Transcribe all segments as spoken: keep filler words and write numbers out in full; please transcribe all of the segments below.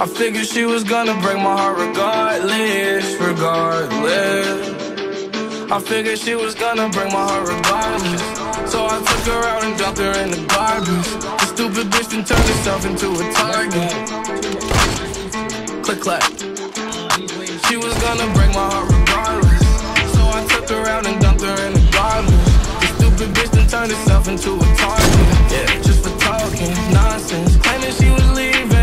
I figured she was gonna break my heart regardless, regardless. I figured she was gonna break my heart regardless. So I took her out and dropped her in the garbage. The stupid bitch done turned herself into a target. Click clack. She was gonna break my heart regardless. So I took her out and dumped her in the garbage. The stupid bitch done turned herself into a target. Yeah, just for talking nonsense, claiming she was leaving.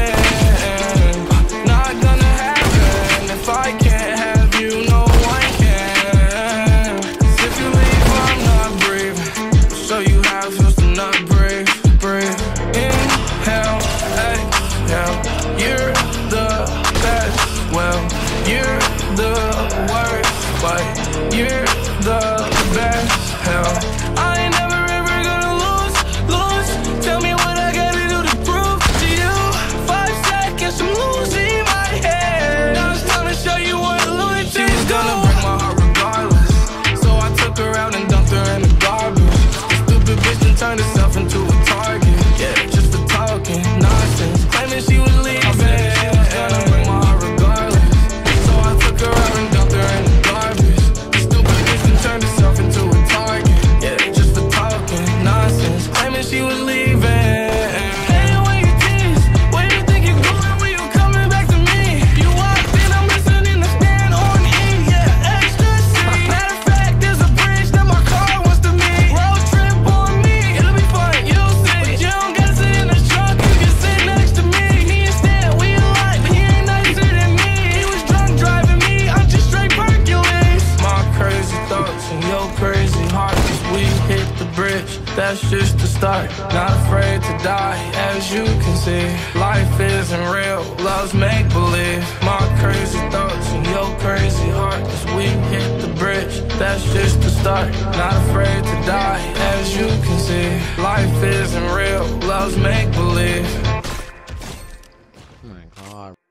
Not gonna happen. If I can't have you, no one can. If you leave, I'm not breathing. Show you how it feels to not breathe. Breathe. Inhale, exhale. You're the best. Well, you're the worst. But you're the best. Hell, I ain't never ever gonna lose, lose. Tell me what I gotta do to prove to you. Five seconds, I'm losing my head. Now it's time to show you what Louis She's do. Gonna break my heart regardless. So I took her out and dumped her in the garbage. The stupid bitch done turned herself into a target. Yeah, just for talking nonsense, claiming she was leaving. She was leaving. Hey, where you tease? Where you think you're going? When you coming back to me? You walked in, I'm listening to stand on E. Yeah, ecstasy. Matter of fact, there's a bridge that my car wants to meet. Road trip on me, it'll be fun, you'll see. But you don't gotta sit in the truck, you can sit next to me. Me and Stan, we alike, but he ain't nicer than me. He was drunk driving me, I'm just straight Hercules. My crazy thoughts and your crazy heart, we hit the bridge. That's just the start, not afraid to die, as you can see. Life isn't real, love's make-believe. My crazy thoughts and your crazy heart, as we hit the bridge. That's just the start, not afraid to die, as you can see. Life isn't real, love's make-believe. Oh my God.